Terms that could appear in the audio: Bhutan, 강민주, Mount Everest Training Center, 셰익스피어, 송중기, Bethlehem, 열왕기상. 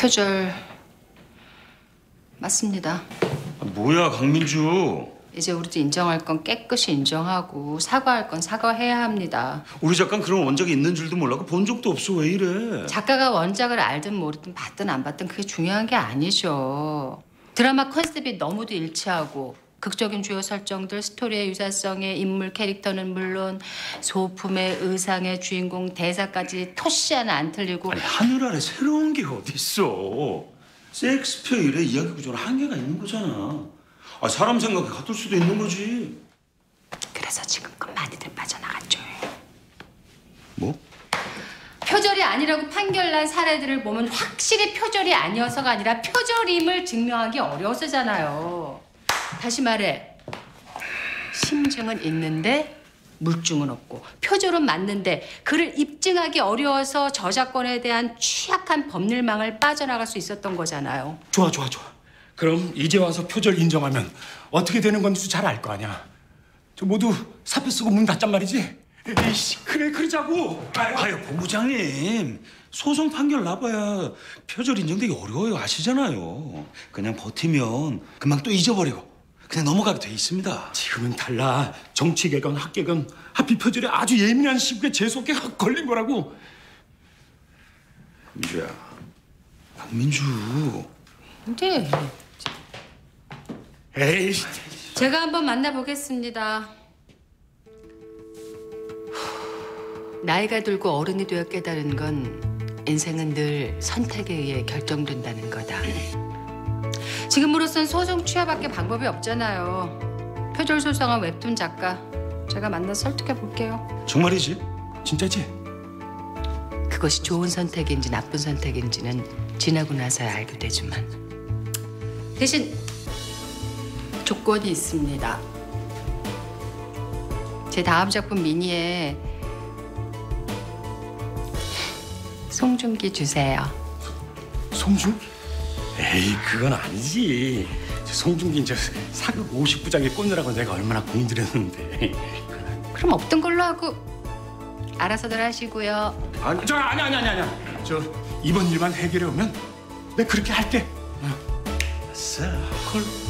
표절 맞습니다. 아, 뭐야 강민주. 이제 우리도 인정할 건 깨끗이 인정하고 사과할 건 사과해야 합니다. 우리 작가는 그런 원작이 있는 줄도 몰랐고 본 적도 없어. 왜 이래? 작가가 원작을 알든 모르든 봤든 안 봤든 그게 중요한 게 아니죠. 드라마 컨셉이 너무도 일치하고 극적인 주요 설정들, 스토리의 유사성에 인물 캐릭터는 물론 소품의 의상의 주인공 대사까지 토시 하나 안 틀리고. 아니 하늘 아래 새로운 게 어딨어. 셰익스피어 이래 이야기 구조는 한계가 있는 거잖아. 아, 사람 생각에 가둘 수도 있는 거지. 그래서 지금껏 많이들 빠져나갔죠. 뭐? 표절이 아니라고 판결난 사례들을 보면 확실히 표절이 아니어서가 아니라 표절임을 증명하기 어려워서잖아요. 다시 말해, 심증은 있는데 물증은 없고 표절은 맞는데 그를 입증하기 어려워서 저작권에 대한 취약한 법률망을 빠져나갈 수 있었던 거잖아요. 좋아, 좋아, 좋아. 그럼 이제 와서 표절 인정하면 어떻게 되는 건지 잘 알 거 아니야. 저 모두 사표 쓰고 문 닫잔 말이지? 에이씨, 그래, 그러자고. 아유, 본부장님. 소송 판결 나봐야 표절 인정되기 어려워요. 아시잖아요. 그냥 버티면 금방 또 잊어버리고 그냥 넘어가게 돼 있습니다. 지금은 달라. 정치계건 학계건 하필 표절이 아주 예민한 시국에 재수없게 확 걸린 거라고. 민주야. 강민주. 근데... 에이. 제가 한번 만나보겠습니다. 나이가 들고 어른이 되어 깨달은 건 인생은 늘 선택에 의해 결정된다는 거다. 지금으로선 소송 취하밖에 방법이 없잖아요. 표절 소송한 웹툰 작가, 제가 만나 설득해 볼게요. 정말이지? 진짜지? 그것이 좋은 선택인지 나쁜 선택인지는 지나고 나서야 알게 되지만, 대신 조건이 있습니다. 제 다음 작품 미니에 송중기 주세요. 송중기? 에이, 그건 아니지. 송중기 이제 사극 59장에 꽂느라고 내가 얼마나 고민들였는데. 그럼 없던 걸로 하고 알아서들 하시고요. 아니, 저 아니. 저 이번 일만 해결해 오면 내가 그렇게 할게. 알았어. 콜.